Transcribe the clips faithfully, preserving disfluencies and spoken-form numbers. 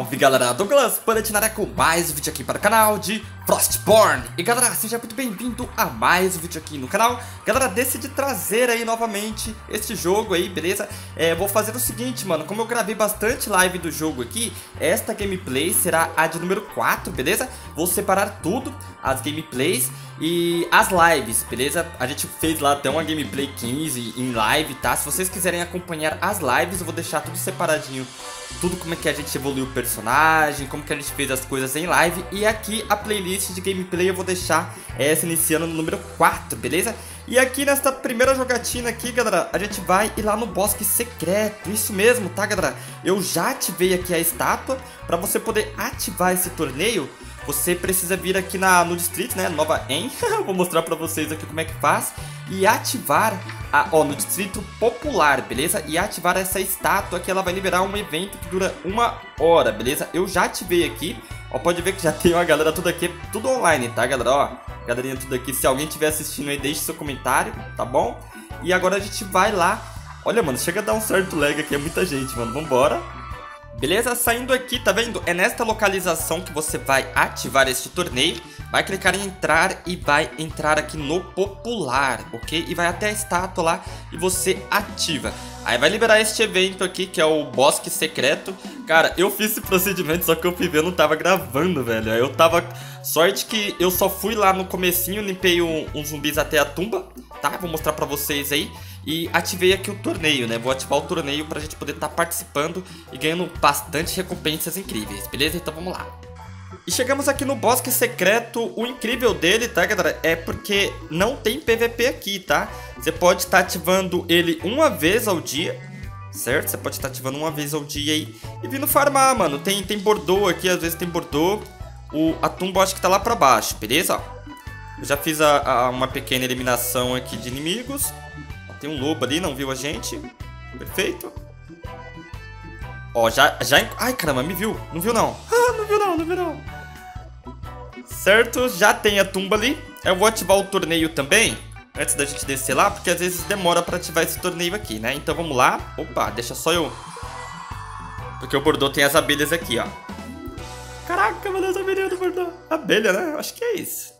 Salve galera, Douglas Paletinaré com mais um vídeo aqui para o canal de Frostborn. E galera, seja muito bem-vindo a mais um vídeo aqui no canal. Galera, decidi trazer aí novamente este jogo aí, beleza? É, vou fazer o seguinte, mano, como eu gravei bastante live do jogo aqui, esta gameplay será a de número quatro, beleza? Vou separar tudo, as gameplays e as lives, beleza? A gente fez lá até uma gameplay quinze em live, tá? Se vocês quiserem acompanhar as lives, eu vou deixar tudo separadinho. Tudo como é que a gente evoluiu o personagem, como que a gente fez as coisas em live. E aqui a playlist de gameplay eu vou deixar essa iniciando no número quatro, beleza? E aqui nesta primeira jogatina aqui, galera, a gente vai ir lá no bosque secreto. Isso mesmo, tá, galera? Eu já ativei aqui a estátua. Pra você poder ativar esse torneio, você precisa vir aqui na, no distrito, né? Nova em vou mostrar pra vocês aqui como é que faz. E ativar a, ó, no distrito popular, beleza? E ativar essa estátua que ela vai liberar um evento que dura uma hora, beleza? Eu já ativei aqui. Ó, pode ver que já tem uma galera tudo aqui, tudo online, tá, galera? Ó, galerinha tudo aqui. Se alguém estiver assistindo aí, deixe seu comentário, tá bom? E agora a gente vai lá. Olha, mano, chega a dar um certo lag aqui. É muita gente, mano. Vambora. Beleza? Saindo aqui, tá vendo? É nesta localização que você vai ativar este torneio. Vai clicar em entrar e vai entrar aqui no popular, ok? E vai até a estátua lá e você ativa. Aí vai liberar este evento aqui, que é o bosque secreto. Cara, eu fiz esse procedimento, só que eu fui ver, eu não tava gravando, velho. Eu tava... Sorte que eu só fui lá no comecinho, limpei um, uns zumbis até a tumba, tá? Vou mostrar pra vocês aí. E ativei aqui o torneio, né? Vou ativar o torneio pra gente poder estar tá participando e ganhando bastante recompensas incríveis, beleza? Então vamos lá. E chegamos aqui no bosque secreto. O incrível dele, tá, galera? É porque não tem P V P aqui, tá? Você pode estar tá ativando ele uma vez ao dia, certo? Você pode estar tá ativando uma vez ao dia aí e vindo farmar, mano. Tem, tem bordô aqui, às vezes tem bordô. O, a tumba acho que tá lá pra baixo, beleza? Ó, eu já fiz a, a, uma pequena eliminação aqui de inimigos. Tem um lobo ali, não viu a gente. Perfeito. Ó, já, já... Ai, caramba, me viu. Não viu, não. Ah, não viu, não, não viu, não. Certo, já tem a tumba ali. Eu vou ativar o torneio também, antes da gente descer lá, porque às vezes demora pra ativar esse torneio aqui, né? Então vamos lá. Opa, deixa só eu... Porque o bordô tem as abelhas aqui, ó. Caraca, mano, as abelhas do bordô. Abelha, né? Acho que é isso.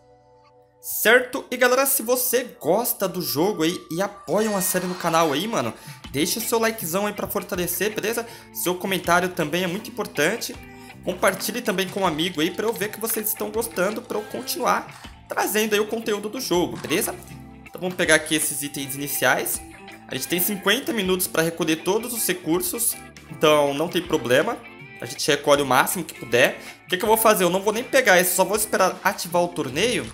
Certo? E galera, se você gosta do jogo aí e apoia uma série no canal aí, mano, deixa o seu likezão aí pra fortalecer, beleza? Seu comentário também é muito importante. Compartilhe também com um amigo aí pra eu ver que vocês estão gostando, pra eu continuar trazendo aí o conteúdo do jogo, beleza? Então vamos pegar aqui esses itens iniciais. A gente tem cinquenta minutos pra recolher todos os recursos, então não tem problema. A gente recolhe o máximo que puder. O que, que eu vou fazer? Eu não vou nem pegar esse, só vou esperar ativar o torneio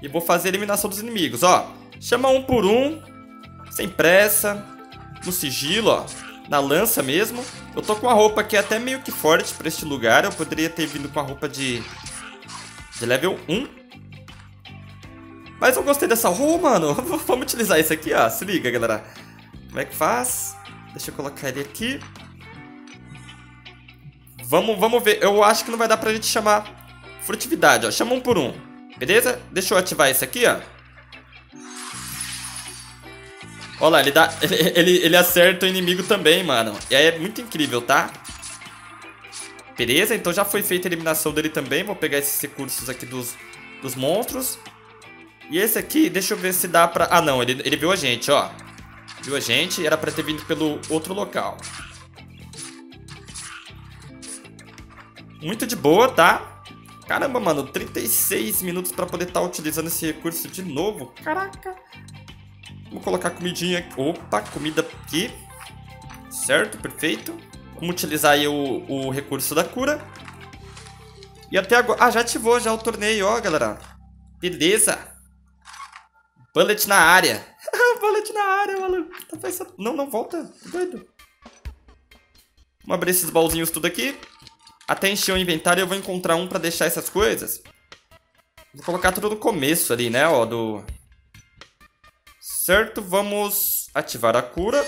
e vou fazer a eliminação dos inimigos, ó. Chama um por um, sem pressa, no sigilo, ó, na lança mesmo. Eu tô com uma roupa aqui até meio que forte pra este lugar. Eu poderia ter vindo com a roupa de, de level um. Mas eu gostei dessa roupa, mano. Vamos utilizar isso aqui, ó. Se liga, galera. Como é que faz? Deixa eu colocar ele aqui. Vamos, vamos ver. Eu acho que não vai dar pra gente chamar furtividade, ó. Chama um por um. Beleza? Deixa eu ativar esse aqui, ó. Olha lá, ele, dá, ele, ele, ele acerta o inimigo também, mano. E aí é muito incrível, tá? Beleza, então já foi feita a eliminação dele também. Vou pegar esses recursos aqui dos, dos monstros. E esse aqui, deixa eu ver se dá pra... Ah, não, ele, ele viu a gente, ó. Viu a gente, era pra ter vindo pelo outro local. Muito de boa, tá? Caramba, mano, trinta e seis minutos pra poder estar tá utilizando esse recurso de novo. Caraca. Vou colocar comidinha aqui. Opa, comida aqui. Certo, perfeito. Vamos utilizar aí o, o recurso da cura. E até agora... Ah, já ativou já o torneio, ó, galera. Beleza. Bullet na área. Bullet na área, maluco. Tá pensando... Não, não, volta. Doido. Vamos abrir esses baúzinhos tudo aqui. Até encher o inventário, eu vou encontrar um pra deixar essas coisas. Vou colocar tudo no começo ali, né, ó, do... Certo, vamos ativar a cura.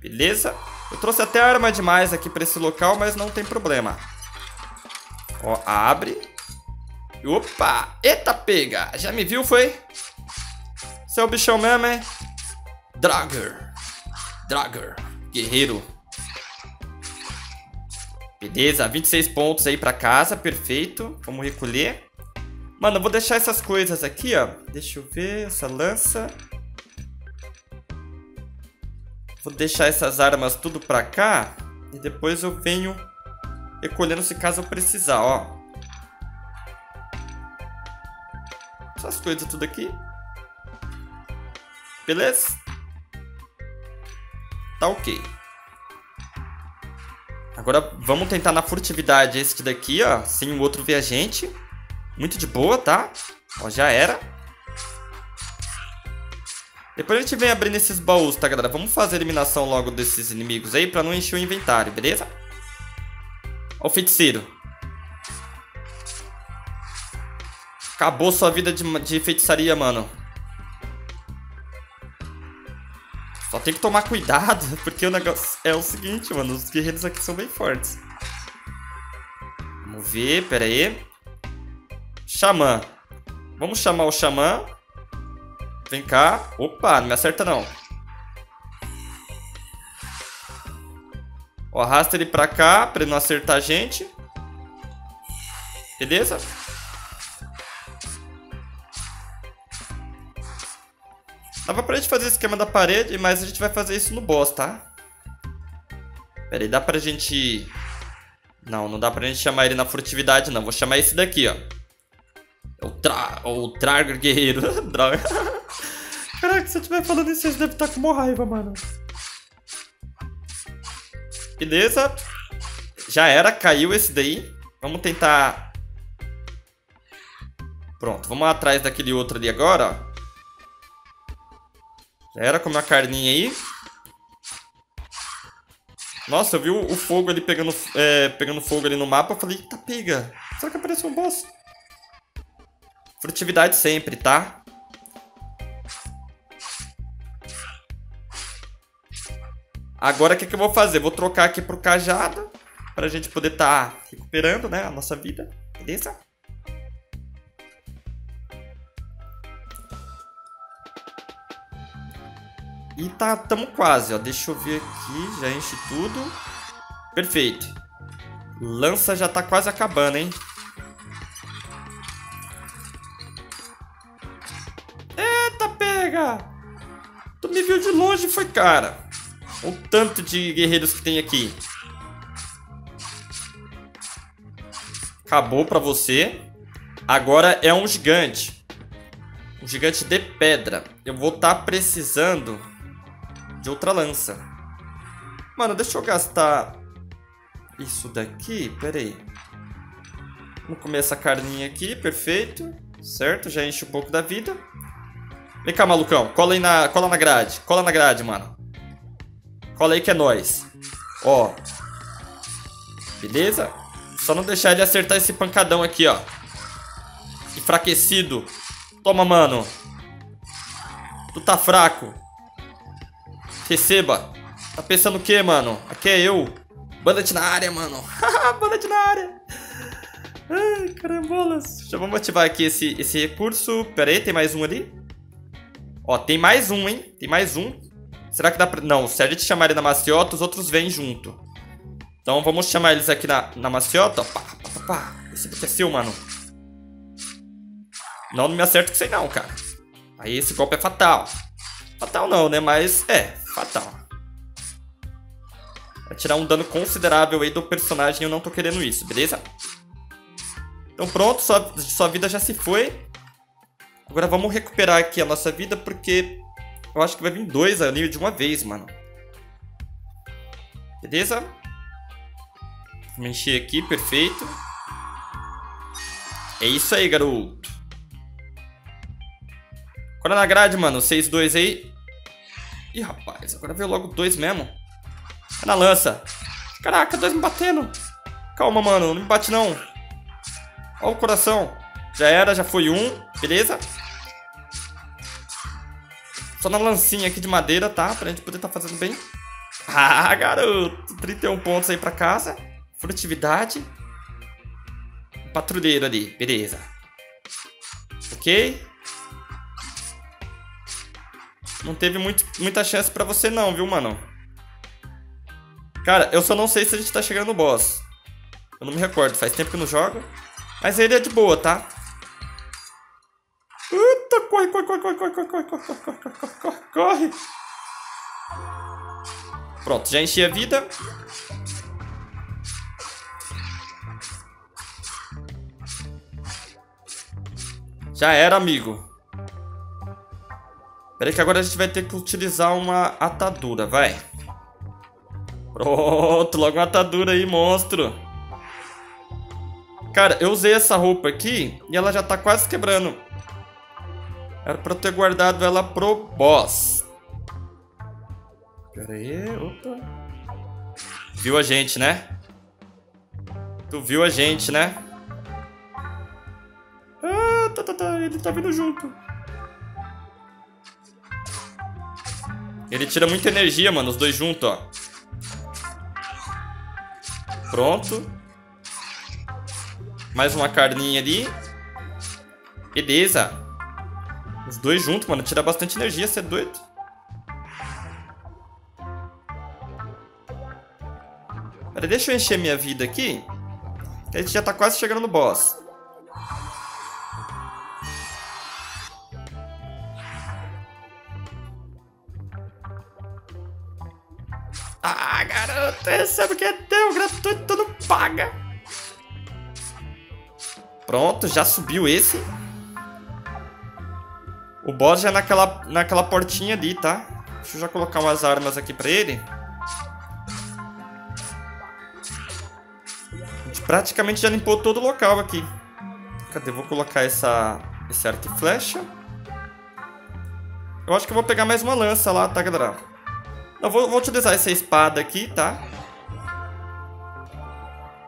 Beleza. Eu trouxe até arma demais aqui pra esse local, mas não tem problema. Ó, abre. Opa! Eita, pega! Já me viu, foi? Você é o bichão mesmo, hein? Draugr. Draugr. Guerreiro. Beleza, vinte e seis pontos aí pra casa, perfeito. Vamos recolher. Mano, eu vou deixar essas coisas aqui, ó. Deixa eu ver, essa lança. Vou deixar essas armas tudo pra cá. E depois eu venho recolhendo se caso eu precisar, ó. Essas coisas tudo aqui. Beleza? Tá ok. Agora vamos tentar na furtividade este daqui, ó. Sem o outro ver a gente. Muito de boa, tá? Ó, já era. Depois a gente vem abrindo esses baús, tá, galera? Vamos fazer a eliminação logo desses inimigos aí pra não encher o inventário, beleza? Ó o feiticeiro. Acabou sua vida de, de feitiçaria, mano. Só tem que tomar cuidado, porque o negócio é o seguinte, mano. Os guerreiros aqui são bem fortes. Vamos ver, pera aí. Xamã. Vamos chamar o xamã. Vem cá. Opa, não me acerta não. Ó, arrasta ele pra cá, pra ele não acertar a gente. Beleza? Dava pra gente fazer o esquema da parede, mas a gente vai fazer isso no boss, tá? Pera aí, dá pra gente... Não, não dá pra gente chamar ele na furtividade, não. Vou chamar esse daqui, ó. O tra... O Drago Guerreiro. Droga. Caraca, se eu estiver falando isso, vocês devem estar com uma raiva, mano. Beleza. Já era, caiu esse daí. Vamos tentar... Pronto, vamos atrás daquele outro ali agora, ó. Era comer a carninha aí. Nossa, eu vi o, o fogo ali pegando, é, pegando fogo ali no mapa. Eu falei, eita, pega. Será que apareceu um boss? Furtividade sempre, tá? Agora o que, que eu vou fazer? Vou trocar aqui pro cajado. Pra gente poder estar tá recuperando, né? A nossa vida. Beleza? E tá, tamo quase, ó. Deixa eu ver aqui. Já enche tudo. Perfeito. Lança já tá quase acabando, hein? Eita, pega! Tu me viu de longe, foi, cara. O tanto de guerreiros que tem aqui. Acabou pra você. Agora é um gigante. Um gigante de pedra. Eu vou tá precisando... de outra lança. Mano, deixa eu gastar isso daqui. Pera aí. Vamos comer essa carninha aqui. Perfeito. Certo, já enche um pouco da vida. Vem cá, malucão. Cola aí na, cola na grade. Cola na grade, mano. Cola aí que é nóis. Ó. Beleza? Só não deixar ele acertar esse pancadão aqui, ó. Enfraquecido. Toma, mano. Tu tá fraco. Receba. Tá pensando o que, mano? Aqui é eu. Bandit na área, mano. Bandit na área. Ai, carambolas. Já vamos ativar aqui esse, esse recurso. Pera aí, tem mais um ali. Ó, tem mais um, hein? Tem mais um. Será que dá pra... Não, se a gente chamar ele na maciota, os outros vêm junto. Então vamos chamar eles aqui na, na maciota. Pá, pá, pá, pá. Esse daqui é seu, mano. Não, não me acerta com isso aí não, cara. Aí esse golpe é fatal. Fatal não, né? Mas é... Fatal. Vai tirar um dano considerável aí do personagem. Eu não tô querendo isso, beleza? Então pronto, sua, sua vida já se foi. Agora vamos recuperar aqui a nossa vida, porque eu acho que vai vir dois ali de uma vez, mano. Beleza? Vamos encher aqui, perfeito. É isso aí, garoto. Cola na grade, mano. seis dois aí. Ih, rapaz, agora veio logo dois mesmo. É na lança. Caraca, dois me batendo. Calma, mano, não me bate não. Ó o coração. Já era, já foi um, beleza. Só na lancinha aqui de madeira, tá? Pra gente poder tá fazendo bem. Ah, garoto, trinta e um pontos aí pra casa. Furtividade. Patrulheiro ali, beleza. Ok. Não teve muito, muita chance pra você não, viu, mano? Cara, eu só não sei se a gente tá chegando no boss. Eu não me recordo, faz tempo que eu não jogo. Mas ele é de boa, tá? Eita, corre, corre, corre, corre, corre, corre, corre, corre, corre, corre, corre. Pronto, já enchi a vida. Já era, amigo. Peraí que agora a gente vai ter que utilizar uma atadura, vai. Pronto, logo uma atadura aí, monstro. Cara, eu usei essa roupa aqui e ela já tá quase quebrando. Era pra eu ter guardado ela pro boss. Pera aí, opa. Viu a gente, né? Tu viu a gente, né? Ah, tá, tá, tá, ele tá vindo junto. Ele tira muita energia, mano, os dois juntos, ó. Pronto. Mais uma carninha ali. Beleza. Os dois juntos, mano, tira bastante energia, você é doido. Pera, deixa eu encher minha vida aqui, que a gente já tá quase chegando no boss. Ah, garoto, recebe o que é teu, gratuito, tu não paga. Pronto, já subiu esse. O boss já é naquela, naquela portinha ali, tá? Deixa eu já colocar umas armas aqui pra ele. A gente praticamente já limpou todo o local aqui. Cadê? Vou colocar essa, esse arco e flecha. Eu acho que eu vou pegar mais uma lança lá, tá, galera? Eu vou, vou utilizar essa espada aqui, tá?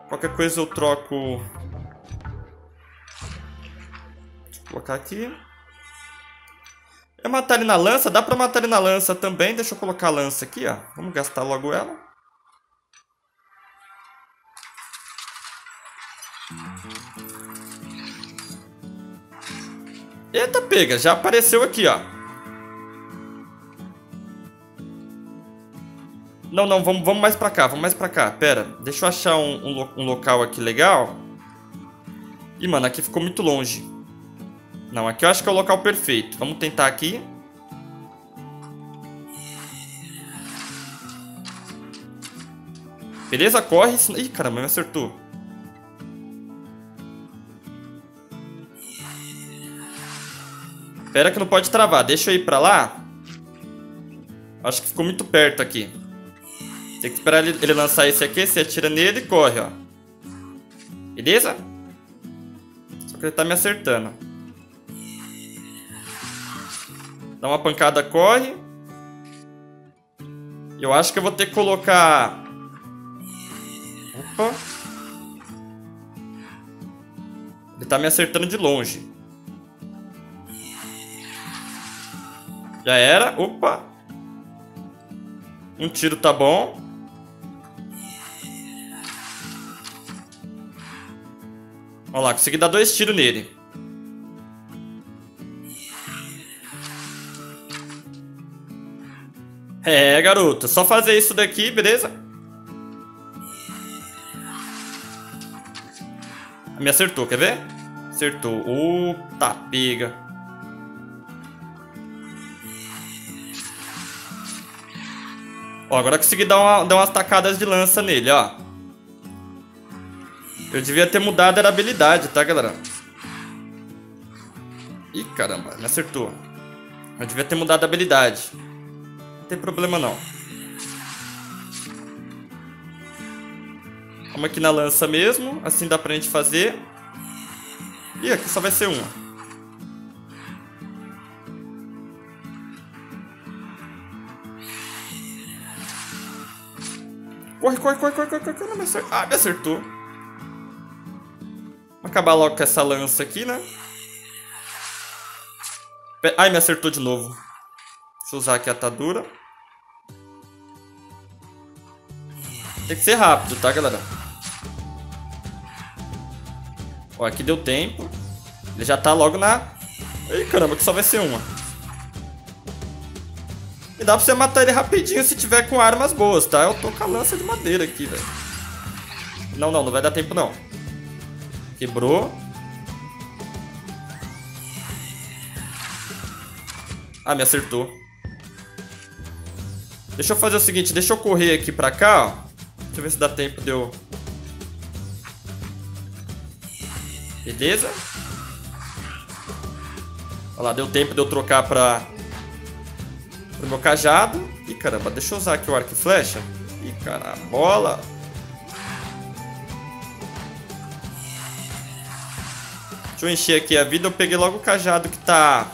Qualquer coisa eu troco. Deixa eu colocar aqui. É matar ele na lança? Dá pra matar ele na lança também. Deixa eu colocar a lança aqui, ó. Vamos gastar logo ela. Eita, pega! Já apareceu aqui, ó. Não, não, vamos, vamos mais pra cá, vamos mais pra cá. Pera, deixa eu achar um, um, um local aqui legal. Ih, mano, aqui ficou muito longe. Não, aqui eu acho que é o local perfeito. Vamos tentar aqui. Beleza, corre. Ih, caramba, me acertou. Pera que não pode travar, deixa eu ir pra lá. Acho que ficou muito perto aqui. Tem que esperar ele lançar esse aqui, você atira nele e corre, ó. Beleza? Só que ele tá me acertando. Dá uma pancada, corre. Eu acho que eu vou ter que colocar... Opa. Ele tá me acertando de longe. Já era. Opa. Um tiro tá bom. Olha lá, consegui dar dois tiros nele. É, garoto, só fazer isso daqui, beleza? Me acertou, quer ver? Acertou. Opa, pega. Ó, agora consegui dar, uma, dar umas tacadas de lança nele, ó. Eu devia ter mudado a habilidade, tá, galera? Ih, caramba, me acertou. Eu devia ter mudado a habilidade. Não tem problema, não. Vamos aqui na lança mesmo. Assim dá pra gente fazer. Ih, aqui só vai ser uma. Corre, corre, corre, corre, corre, corre, não me acertou. Ah, me acertou. Vamos acabar logo com essa lança aqui, né? Ai, me acertou de novo. Deixa eu usar aqui a atadura. Tem que ser rápido, tá, galera? Ó, aqui deu tempo. Ele já tá logo na... Ih, caramba, que só vai ser uma. E dá pra você matar ele rapidinho se tiver com armas boas, tá? Eu tô com a lança de madeira aqui, velho. Não, não, não vai dar tempo não. Quebrou. Ah, me acertou. Deixa eu fazer o seguinte, deixa eu correr aqui pra cá, ó. Deixa eu ver se dá tempo de eu... Beleza. Olha lá, deu tempo de eu trocar pra... pro meu cajado. Ih, caramba, deixa eu usar aqui o arco e flecha. Ih, carabola. Deixa eu encher aqui a vida. Eu peguei logo o cajado que tá...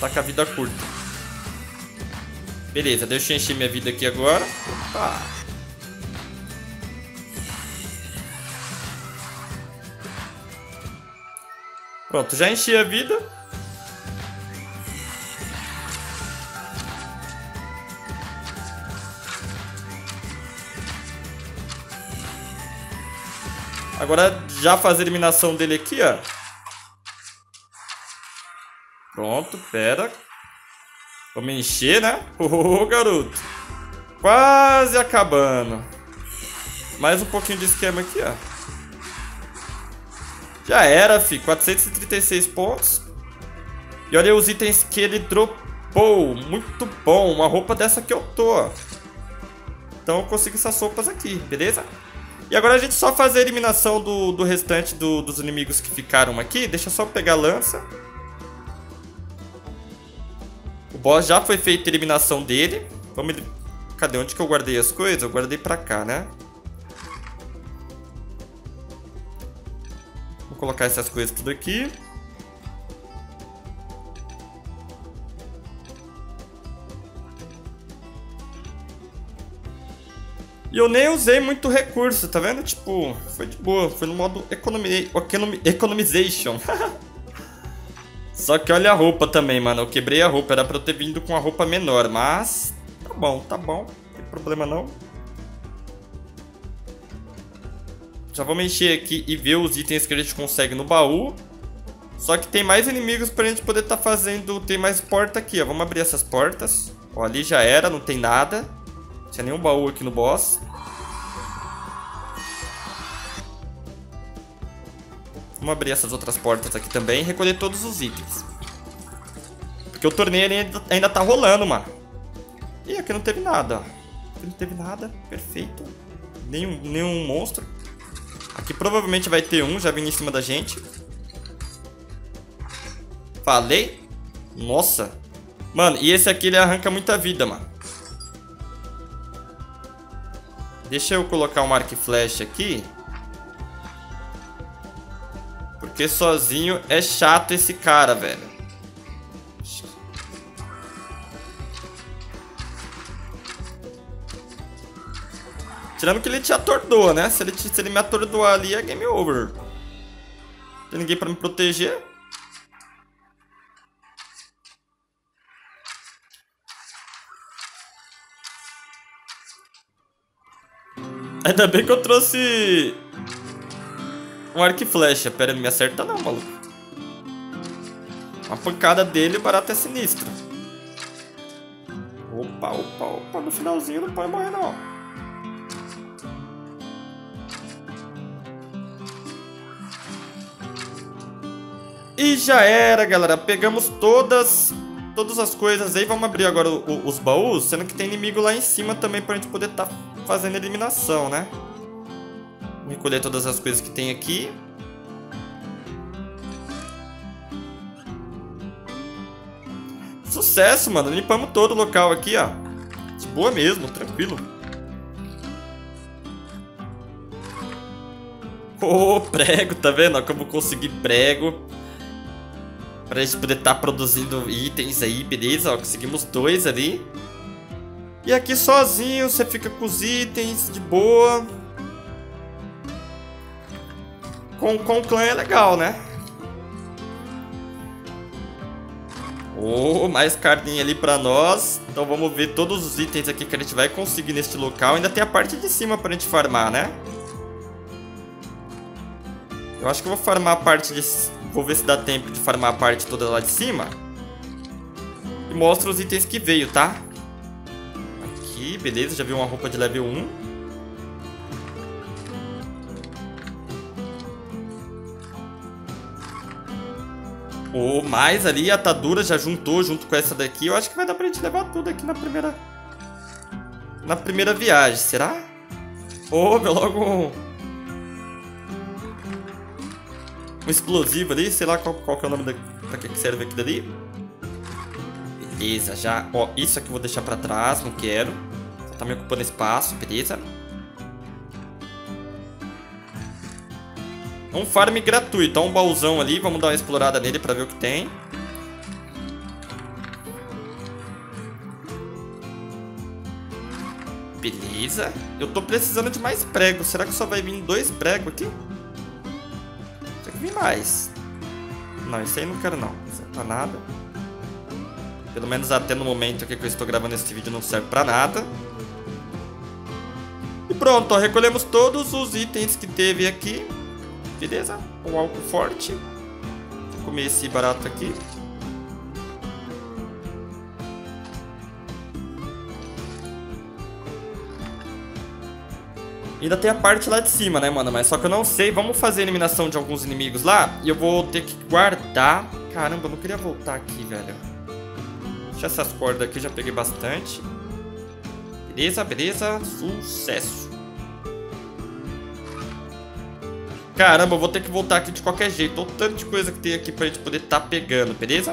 Tá com a vida curta. Beleza, deixa eu encher minha vida aqui agora. Opa. Pronto, já enchi a vida. Agora já faz a eliminação dele aqui, ó. Pronto, pera. Vamos encher, né? Ô, oh, garoto. Quase acabando. Mais um pouquinho de esquema aqui, ó. Já era, fi. quatrocentos e trinta e seis pontos. E olha os itens que ele dropou. Muito bom. Uma roupa dessa que eu tô. Então eu consigo essas roupas aqui, beleza? E agora a gente só faz a eliminação do, do restante do, dos inimigos que ficaram aqui. Deixa eu só pegar a lança. Boss, já foi feita a eliminação dele. Vamos... Cadê? Onde que eu guardei as coisas? Eu guardei pra cá, né? Vou colocar essas coisas tudo aqui. E eu nem usei muito recurso, tá vendo? Tipo, foi de boa. Foi no modo economi... economization. Só que olha a roupa também, mano. Eu quebrei a roupa. Era pra eu ter vindo com a roupa menor. Mas tá bom, tá bom. Não tem problema não. Já vamos encher aqui e ver os itens que a gente consegue no baú. Só que tem mais inimigos pra gente poder tá fazendo. Tem mais porta aqui, ó. Vamos abrir essas portas. Ó, ali já era. Não tem nada. Não tinha nenhum baú aqui no boss. Vamos abrir essas outras portas aqui também e recolher todos os itens. Porque o torneio ainda, ainda tá rolando, mano. Ih, aqui não teve nada. Aqui não teve nada. Perfeito. Nenhum, nenhum monstro. Aqui provavelmente vai ter um. Já vindo em cima da gente. Falei. Nossa. Mano, e esse aqui ele arranca muita vida, mano. Deixa eu colocar um arco e flecha aqui. Porque sozinho é chato esse cara, velho. Tirando que ele te atordoa, né? Se ele, te, se ele me atordoar ali é game over. Não tem ninguém pra me proteger. Ainda bem que eu trouxe... um arco e flecha. Pera, não me acerta não, maluco. Uma pancada dele, o barato é sinistro. Opa, opa, opa. No finalzinho não pode morrer não. E já era, galera. Pegamos todas Todas as coisas aí. Vamos abrir agora o, o, os baús. Sendo que tem inimigo lá em cima também pra gente poder tá fazendo eliminação, né? Vou recolher todas as coisas que tem aqui. Sucesso, mano. Limpamos todo o local aqui, ó. De boa mesmo, tranquilo. Ô, oh, prego, tá vendo? Como eu consegui prego. Pra gente poder estar tá produzindo itens aí, beleza? Ó, conseguimos dois ali. E aqui sozinho você fica com os itens de boa. Com, com o clã é legal, né? Oh, mais cartinha ali pra nós. Então vamos ver todos os itens aqui que a gente vai conseguir neste local. Ainda tem a parte de cima pra gente farmar, né? Eu acho que eu vou farmar a parte de... Vou ver se dá tempo de farmar a parte toda lá de cima. E mostra os itens que veio, tá? Aqui, beleza. Já vi uma roupa de level um. O mais ali, a atadura já juntou junto com essa daqui. Eu acho que vai dar pra gente levar tudo aqui na primeira... Na primeira viagem, será? Ô, oh, meu, logo um... um explosivo ali, sei lá qual, qual que é o nome da, da que serve aqui dali. Beleza, já... Ó, isso aqui eu vou deixar pra trás, não quero. Só tá me ocupando espaço, beleza. Um farm gratuito, ó, um baúzão ali. Vamos dar uma explorada nele pra ver o que tem. Beleza. Eu tô precisando de mais pregos. Será que só vai vir dois pregos aqui? Tem que vir mais. Não, isso aí não quero não. Não serve pra nada. Pelo menos até no momento aqui que eu estou gravando esse vídeo não serve pra nada. E pronto, ó, recolhemos todos os itens que teve aqui. Beleza, um álcool forte. Vou comer esse barato aqui. Ainda tem a parte lá de cima, né, mano? Mas só que eu não sei. Vamos fazer a eliminação de alguns inimigos lá. E eu vou ter que guardar. Caramba, eu não queria voltar aqui, velho. Deixa essas cordas aqui, eu já peguei bastante. Beleza, beleza. Sucesso. Caramba, eu vou ter que voltar aqui de qualquer jeito. Olha o tanto de coisa que tem aqui pra gente poder tá pegando, beleza?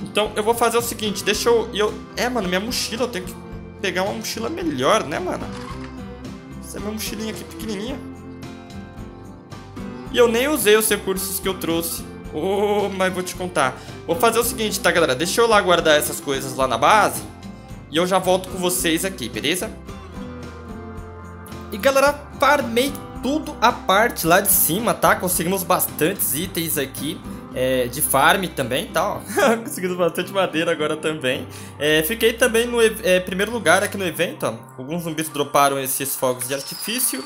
Então, eu vou fazer o seguinte. Deixa eu... eu... É, mano, minha mochila. Eu tenho que pegar uma mochila melhor, né, mano? Essa é minha mochilinha aqui, pequenininha. E eu nem usei os recursos que eu trouxe. Oh, mas vou te contar. Vou fazer o seguinte, tá, galera? Deixa eu lá guardar essas coisas lá na base. E eu já volto com vocês aqui, beleza? E galera, farmei tudo a parte lá de cima, tá? Conseguimos bastantes itens aqui é, de farm também, tá? Conseguimos bastante madeira agora também. É, fiquei também no é, primeiro lugar aqui no evento, ó. Alguns zumbis droparam esses fogos de artifício.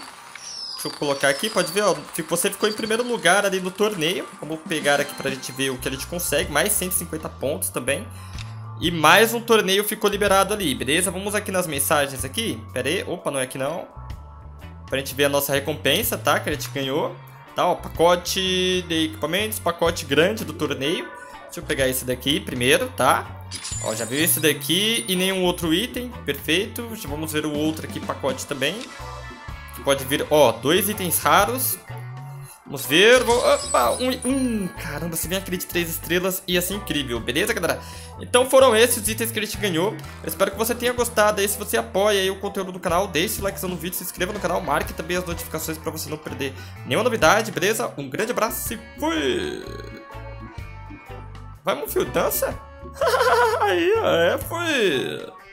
Deixa eu colocar aqui, pode ver, ó. Você ficou em primeiro lugar ali no torneio. Vamos pegar aqui pra gente ver o que a gente consegue. Mais cento e cinquenta pontos também. E mais um torneio ficou liberado ali, beleza? Vamos aqui nas mensagens aqui. Pera aí, opa, não é aqui não. Pra gente ver a nossa recompensa, tá? Que a gente ganhou. Tá, ó, pacote de equipamentos, pacote grande do torneio. Deixa eu pegar esse daqui primeiro, tá? Ó, já viu esse daqui e nenhum outro item, perfeito. Já vamos ver o outro aqui, pacote também. Que pode vir, ó, dois itens raros. Vamos ver, vou... Opa, um, um, caramba, se vem aquele de três estrelas e assim incrível, beleza, galera? Então foram esses os itens que a gente ganhou. Eu espero que você tenha gostado, aí se você apoia aí o conteúdo do canal, deixe o likezão no vídeo, se inscreva no canal, marque também as notificações pra você não perder nenhuma novidade, beleza? Um grande abraço e fui! Vai, Monfio, dança? Aí, ó, é, fui!